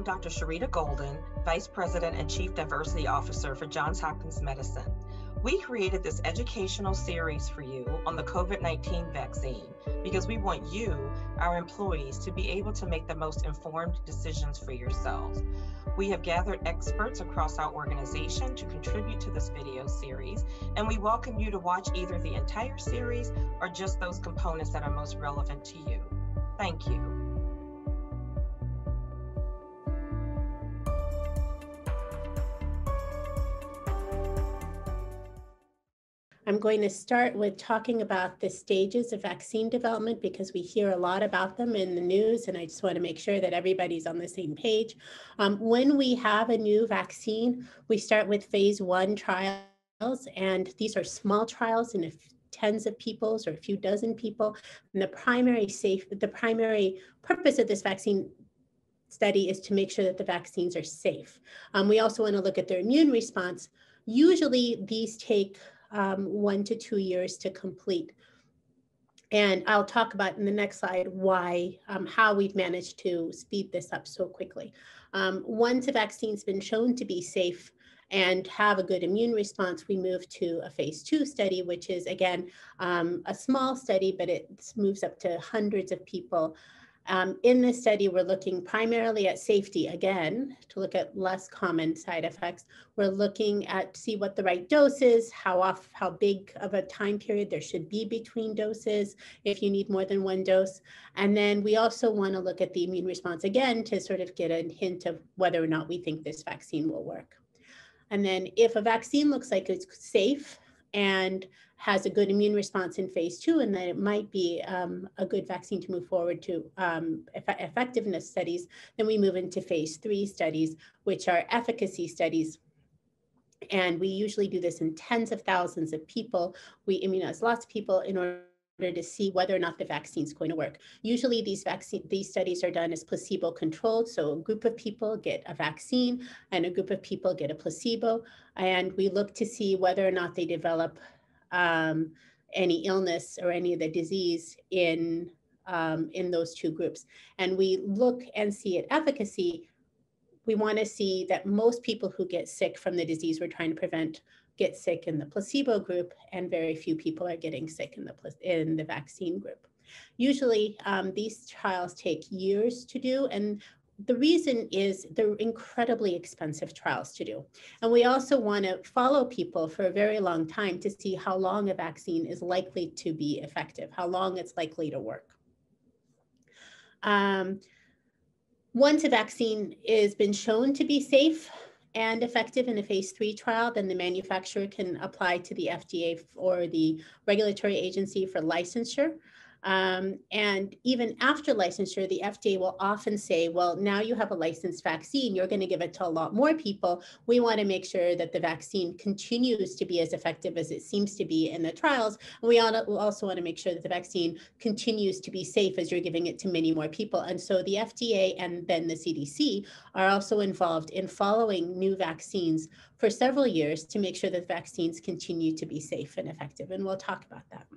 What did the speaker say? I'm Dr. Sharita Golden, Vice President and Chief Diversity Officer for Johns Hopkins Medicine. We created this educational series for you on the COVID-19 vaccine because we want you, our employees, to be able to make the most informed decisions for yourselves. We have gathered experts across our organization to contribute to this video series, and we welcome you to watch either the entire series or just those components that are most relevant to you. Thank you. I'm going to start with talking about the stages of vaccine development because we hear a lot about them in the news, and I just want to make sure that everybody's on the same page. When we have a new vaccine, we start with phase 1 trials, and these are small trials in tens of people or a few dozen people. And the primary purpose of this vaccine study is to make sure that the vaccines are safe. We also want to look at their immune response. Usually these take 1 to 2 years to complete. And I'll talk about in the next slide why, how we've managed to speed this up so quickly. Once a vaccine's been shown to be safe and have a good immune response, we move to a phase 2 study, which is again, a small study, but it moves up to hundreds of people. In this study, we're looking primarily at safety, again, to look at less common side effects. We're looking at see what the right dose is, how big of a time period there should be between doses if you need more than one dose. And then we also want to look at the immune response again to sort of get a hint of whether or not we think this vaccine will work. And then if a vaccine looks like it's safe and has a good immune response in phase 2, and that it might be a good vaccine to move forward to effectiveness studies, then we move into phase 3 studies, which are efficacy studies. And we usually do this in tens of thousands of people. We immunize lots of people in order to see whether or not the vaccine is going to work. Usually these studies are done as placebo controlled. So a group of people get a vaccine and a group of people get a placebo. And we look to see whether or not they develop any illness or any of the disease in those two groups. And we look and see at efficacy. We want to see that most people who get sick from the disease we're trying to prevent get sick in the placebo group, and very few people are getting sick in the vaccine group. Usually these trials take years to do, and the reason is they're incredibly expensive trials to do. And we also want to follow people for a very long time to see how long a vaccine is likely to be effective, how long it's likely to work. Once a vaccine has been shown to be safe and effective in a phase 3 trial, then the manufacturer can apply to the FDA or the regulatory agency for licensure. And even after licensure, the FDA will often say, well, now you have a licensed vaccine, you're going to give it to a lot more people. We want to make sure that the vaccine continues to be as effective as it seems to be in the trials. And we also want to make sure that the vaccine continues to be safe as you're giving it to many more people. And so the FDA and then the CDC are also involved in following new vaccines for several years to make sure that vaccines continue to be safe and effective. And we'll talk about that.